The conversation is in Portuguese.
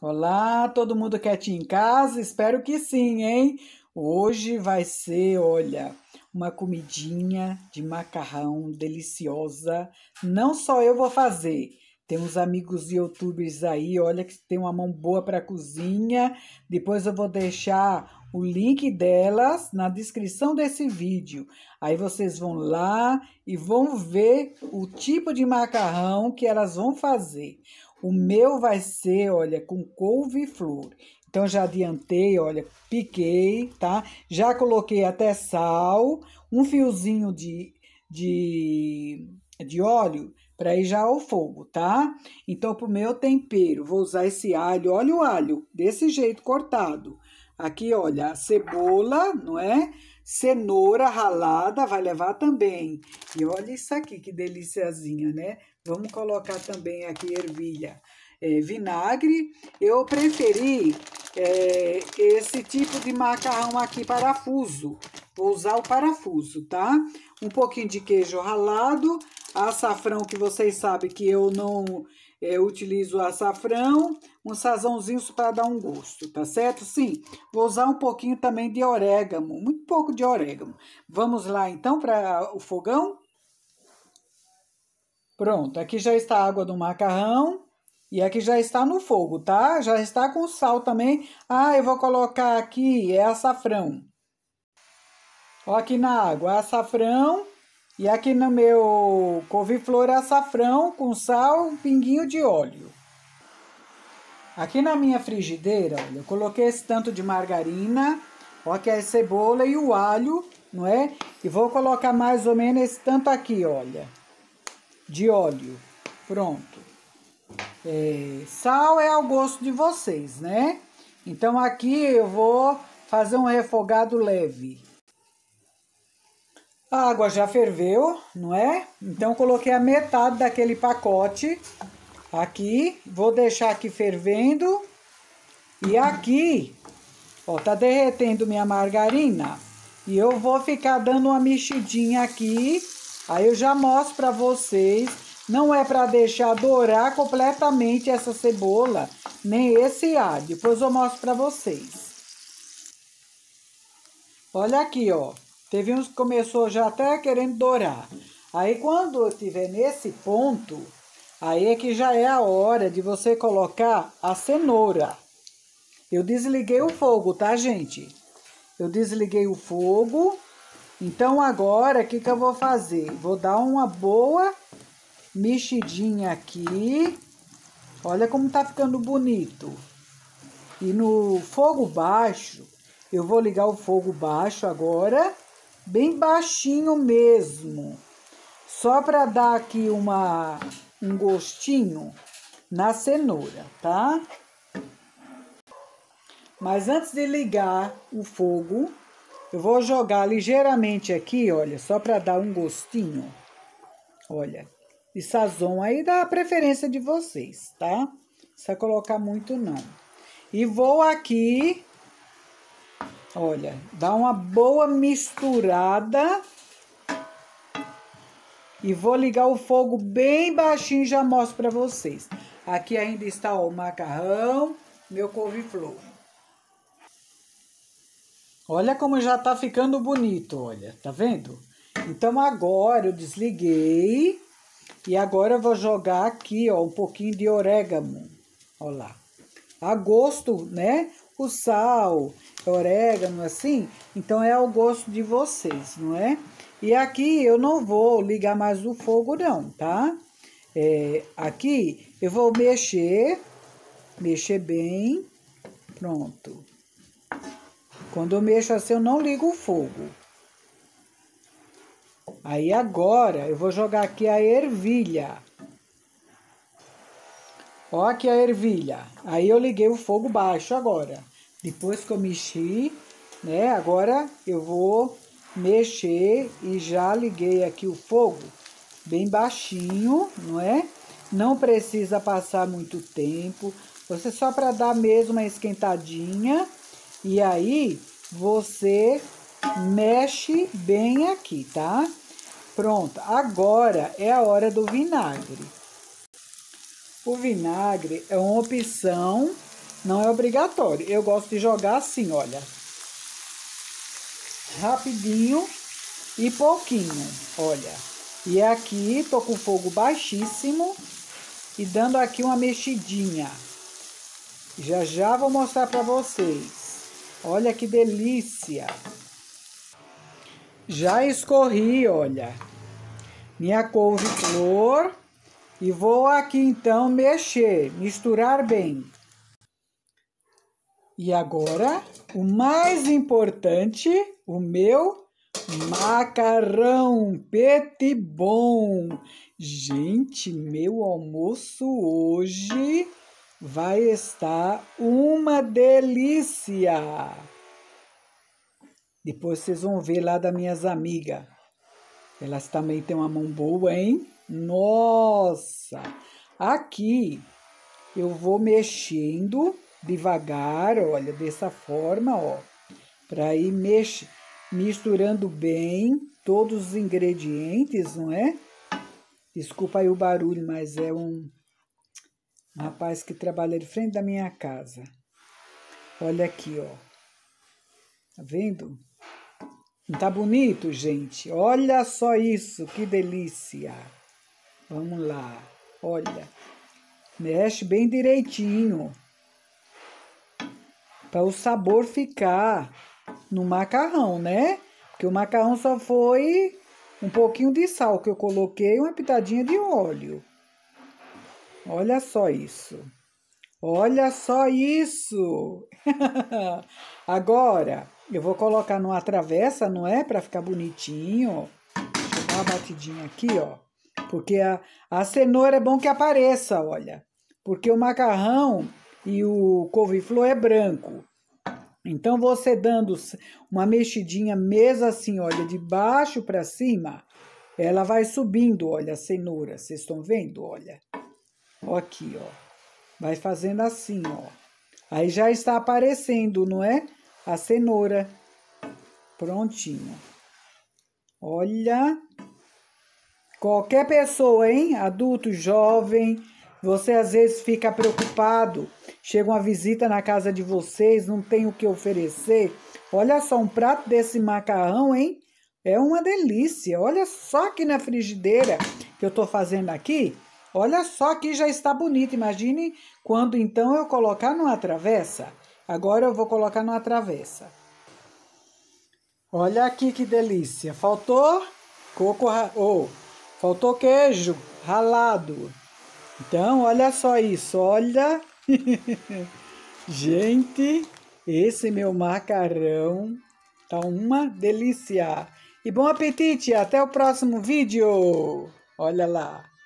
Olá, todo mundo quietinho em casa? Espero que sim, hein? Hoje vai ser, olha, uma comidinha de macarrão deliciosa. Não só eu vou fazer. Tem uns amigos youtubers aí, olha, que tem uma mão boa para cozinha. Depois eu vou deixar o link delas na descrição desse vídeo. Aí vocês vão lá e vão ver o tipo de macarrão que elas vão fazer. O meu vai ser, olha, com couve-flor. Então, já adiantei, olha, piquei, tá? Já coloquei até sal, um fiozinho de óleo para ir já ao fogo, tá? Então, pro meu tempero, vou usar esse alho, olha o alho, desse jeito cortado. Aqui, olha, cebola, não é? Cenoura ralada, vai levar também. E olha isso aqui, que deliciazinha, né? Vamos colocar também aqui ervilha. Vinagre, eu preferi esse tipo de macarrão aqui, parafuso. Vou usar o parafuso, tá? Um pouquinho de queijo ralado, açafrão, que vocês sabem que eu não utilizo açafrão, um sazãozinho para dar um gosto, tá certo? Sim, vou usar um pouquinho também de orégano, muito pouco de orégano. Vamos lá, então, para o fogão? Pronto, aqui já está a água do macarrão. E aqui já está no fogo, tá? Já está com sal também. Ah, eu vou colocar aqui, é açafrão. Ó, aqui na água, açafrão. E aqui no meu couve-flor, açafrão com sal, um pinguinho de óleo. Aqui na minha frigideira, olha, eu coloquei esse tanto de margarina. Ó, que é a cebola e o alho, não é? E vou colocar mais ou menos esse tanto aqui, olha, de óleo. Pronto. Sal é ao gosto de vocês, né? Então, aqui eu vou fazer um refogado leve. A água já ferveu, não é? Então, coloquei a metade daquele pacote aqui. Vou deixar aqui fervendo. E aqui, ó, tá derretendo minha margarina. E eu vou ficar dando uma mexidinha aqui. Aí eu já mostro pra vocês. Não é para deixar dourar completamente essa cebola, nem esse alho. Depois eu mostro para vocês. Olha aqui, ó. Teve uns que começou já até querendo dourar. Aí, quando eu estiver nesse ponto, aí é que já é a hora de você colocar a cenoura. Eu desliguei o fogo, tá, gente? Eu desliguei o fogo. Então, agora, o que que eu vou fazer? Vou dar uma boa mexidinha aqui. Olha como tá ficando bonito. E no fogo baixo, eu vou ligar o fogo baixo agora, bem baixinho mesmo. Só para dar aqui um gostinho na cenoura, tá? Mas antes de ligar o fogo, eu vou jogar ligeiramente aqui, olha, só para dar um gostinho. Olha, e sazon aí dá a preferência de vocês, tá? Não precisa colocar muito, não. E vou aqui, olha, dar uma boa misturada. E vou ligar o fogo bem baixinho, já mostro pra vocês. Aqui ainda está, ó, o macarrão, meu couve-flor. Olha como já tá ficando bonito, olha, tá vendo? Então, agora eu desliguei. E agora eu vou jogar aqui, ó, um pouquinho de orégano, ó lá. A gosto, né? O sal, orégano, assim, então é ao gosto de vocês, não é? E aqui eu não vou ligar mais o fogo, não, tá? Aqui eu vou mexer bem, pronto. Quando eu mexo assim, eu não ligo o fogo. Aí agora eu vou jogar aqui a ervilha. Ó, aqui a ervilha. Aí eu liguei o fogo baixo agora. Depois que eu mexi, né? Agora eu vou mexer e já liguei aqui o fogo bem baixinho, não é? Não precisa passar muito tempo. Você só para dar mesmo uma esquentadinha. E aí você mexe bem aqui, tá? Pronto, agora é a hora do vinagre. O vinagre é uma opção Não é obrigatório. Eu gosto de jogar assim, olha. Rapidinho e pouquinho, olha. E aqui, tô com fogo baixíssimo e dando aqui uma mexidinha. Já já vou mostrar pra vocês. Olha que delícia. Já escorri, olha. Minha couve-flor. E vou aqui, então, mexer, misturar bem. E agora, o mais importante, o meu macarrão petit bon. Gente, meu almoço hoje vai estar uma delícia. Depois vocês vão ver lá das minhas amigas. Elas também têm uma mão boa, hein? Nossa! Aqui eu vou mexendo devagar, olha, dessa forma, ó. Pra ir misturando bem todos os ingredientes, não é? Desculpa aí o barulho, mas é um rapaz que trabalha de frente da minha casa. Olha aqui, ó. Tá vendo? Tá bonito, gente? Olha só isso, que delícia! Vamos lá, olha, mexe bem direitinho, para o sabor ficar no macarrão, né? Porque o macarrão só foi um pouquinho de sal que eu coloquei e uma pitadinha de óleo. Olha só isso, olha só isso! Agora, eu vou colocar numa travessa, não é? Para ficar bonitinho, deixa eu dar uma batidinha aqui, ó. Porque a cenoura é bom que apareça, olha. Porque o macarrão e o couve-flor é branco. Então, você dando uma mexidinha mesmo assim, olha, de baixo para cima, ela vai subindo, olha, a cenoura. Vocês estão vendo? Olha. Ó aqui, ó. Vai fazendo assim, ó. Aí já está aparecendo, não é? A cenoura. Prontinho. Olha. Qualquer pessoa, hein? Adulto, jovem, você às vezes fica preocupado. Chega uma visita na casa de vocês, não tem o que oferecer. Olha só, um prato desse macarrão, hein? É uma delícia. Olha só aqui na frigideira que eu tô fazendo aqui. Olha só, aqui já está bonito. Imagine quando, então, eu colocar numa travessa. Agora eu vou colocar numa travessa. Olha aqui que delícia. Faltou coco... Faltou queijo ralado. Então, olha só isso, olha. Gente, esse meu macarrão tá uma delícia. E bom apetite, até o próximo vídeo. Olha lá.